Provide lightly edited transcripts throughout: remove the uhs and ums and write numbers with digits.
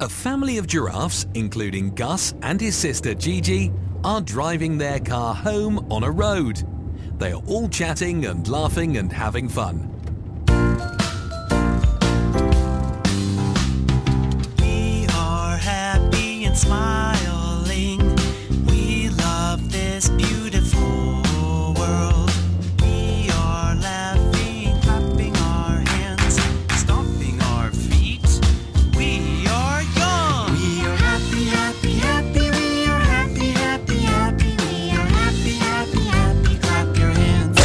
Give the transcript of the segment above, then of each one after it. A family of giraffes, including Gus and his sister Gigi, are driving their car home on a road. They are all chatting and laughing and having fun. We are happy and smiling. We love this beautiful world. We are laughing, clapping our hands, stomping our feet. We are young. We are happy, happy, happy. We are happy, happy, happy. We are happy, happy, happy. Clap your hands.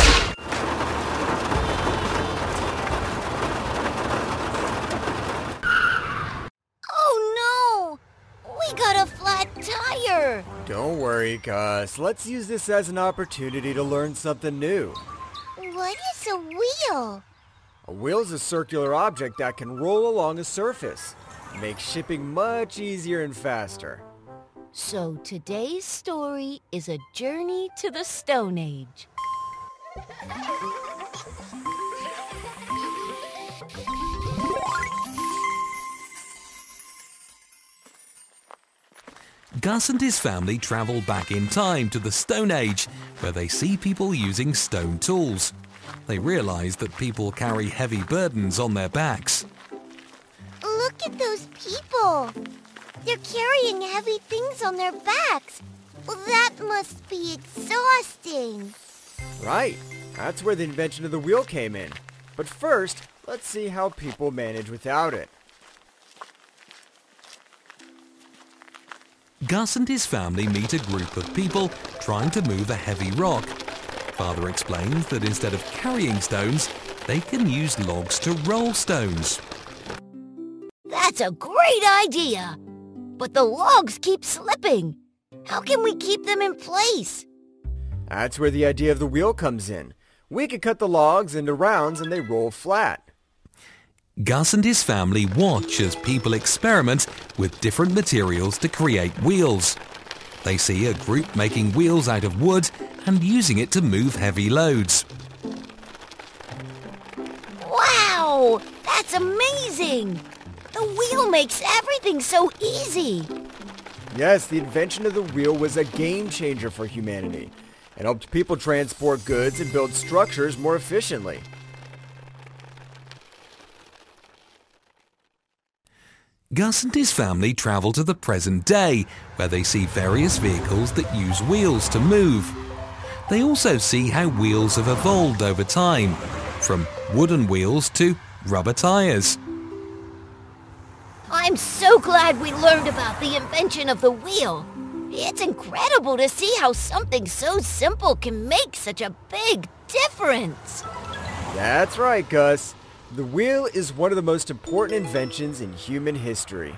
Oh no! We got a flat tire! Don't worry, Gus. Let's use this as an opportunity to learn something new. What is a wheel? A wheel is a circular object that can roll along a surface. It makes shipping much easier and faster. So today's story is a journey to the Stone Age. Gus and his family travel back in time to the Stone Age, where they see people using stone tools. They realize that people carry heavy burdens on their backs. Look at those people. They're carrying heavy things on their backs. Well, that must be exhausting. Right. That's where the invention of the wheel came in. But first, let's see how people manage without it. Gus and his family meet a group of people trying to move a heavy rock. Father explains that instead of carrying stones, they can use logs to roll stones. That's a great idea! But the logs keep slipping. How can we keep them in place? That's where the idea of the wheel comes in. We could cut the logs into rounds and they roll flat. Gus and his family watch as people experiment with different materials to create wheels. They see a group making wheels out of wood and using it to move heavy loads. Wow! That's amazing! The wheel makes everything so easy! Yes, the invention of the wheel was a game changer for humanity. It helped people transport goods and build structures more efficiently. Gus and his family travel to the present day, where they see various vehicles that use wheels to move. They also see how wheels have evolved over time, from wooden wheels to rubber tires. I'm so glad we learned about the invention of the wheel. It's incredible to see how something so simple can make such a big difference. That's right, Gus. The wheel is one of the most important inventions in human history.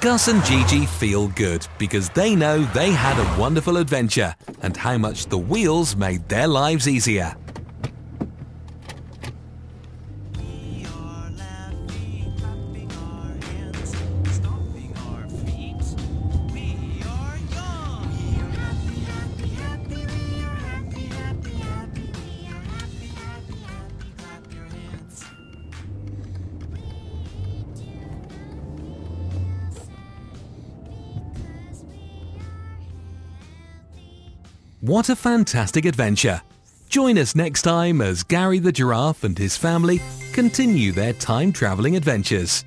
Gus and Gigi feel good because they know they had a wonderful adventure and how much the wheels made their lives easier. What a fantastic adventure! Join us next time as Gary the Giraffe and his family continue their time-traveling adventures.